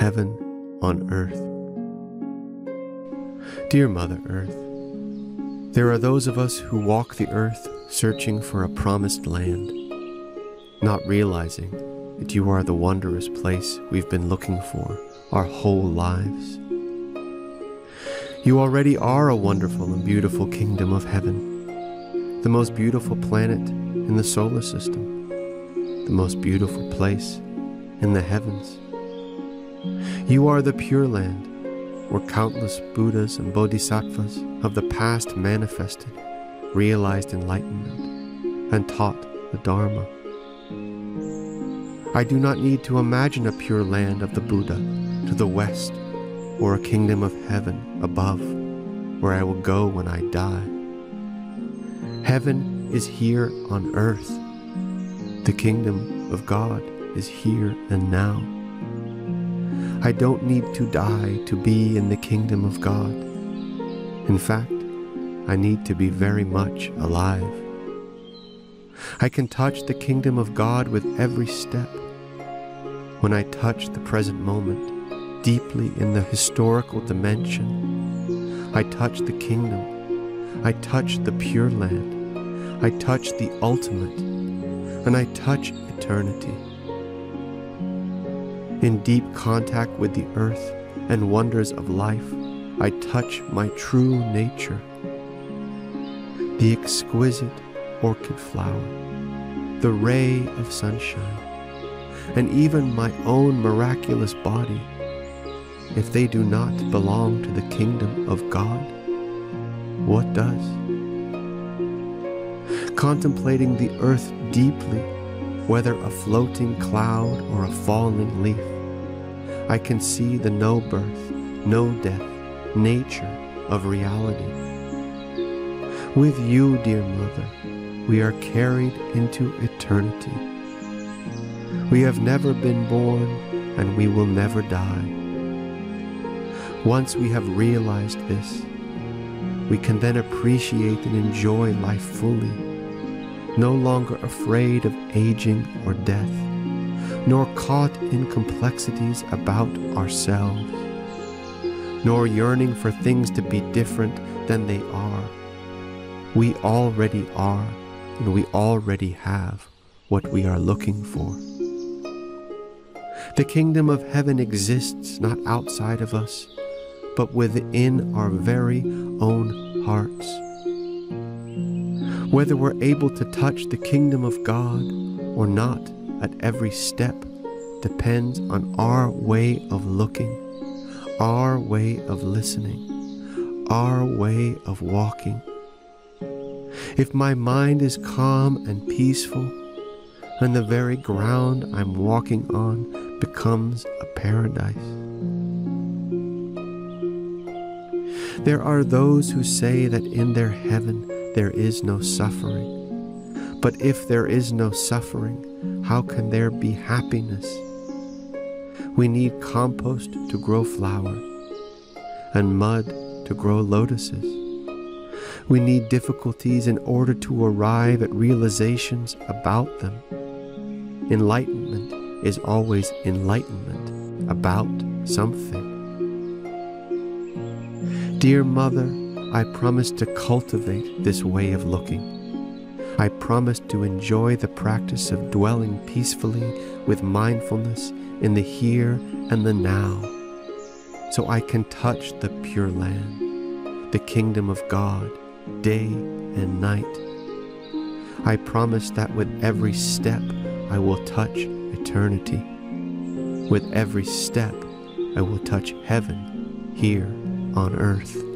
heaven on earth. Dear Mother Earth, there are those of us who walk the earth searching for a promised land, not realizing that you are the wondrous place we've been looking for our whole lives. You already are a wonderful and beautiful Kingdom of Heaven, the most beautiful planet in the solar system, the most beautiful place in the heavens. You are the Pure Land, where countless Buddhas and Bodhisattvas of the past manifested, realized enlightenment, and taught the Dharma. I do not need to imagine a Pure Land of the Buddha to the west, or a Kingdom of Heaven above, where I will go when I die. Heaven is here on earth. The Kingdom of God is here and now. I don't need to die to be in the Kingdom of God. In fact, I need to be very much alive. I can touch the Kingdom of God with every step. When I touch the present moment, deeply in the historical dimension, I touch the kingdom, I touch the Pure Land, I touch the ultimate, and I touch eternity. In deep contact with the earth and wonders of life, I touch my true nature. The exquisite orchid flower, the ray of sunshine, and even my own miraculous body, if they do not belong to the Kingdom of God, what does? Contemplating the earth deeply, whether a floating cloud or a falling leaf, I can see the no birth, no death nature of reality. With you, dear Mother, we are carried into eternity. We have never been born, and we will never die. Once we have realized this, we can then appreciate and enjoy life fully, no longer afraid of aging or death, nor caught in complexities about ourselves, nor yearning for things to be different than they are. We already are, and we already have what we are looking for. The Kingdom of Heaven exists not outside of us, but within our very own hearts. Whether we're able to touch the Kingdom of God or not at every step depends on our way of looking, our way of listening, our way of walking. If my mind is calm and peaceful, then the very ground I'm walking on becomes a paradise. There are those who say that in their heaven there is no suffering. But if there is no suffering, how can there be happiness? We need compost to grow flour, and mud to grow lotuses. We need difficulties in order to arrive at realizations about them. Enlightenment is always enlightenment about something. Dear Mother, I promise to cultivate this way of looking. I promise to enjoy the practice of dwelling peacefully with mindfulness in the here and the now, so I can touch the Pure Land, the Kingdom of God, day and night. I promise that with every step I will touch eternity. With every step I will touch heaven here on earth.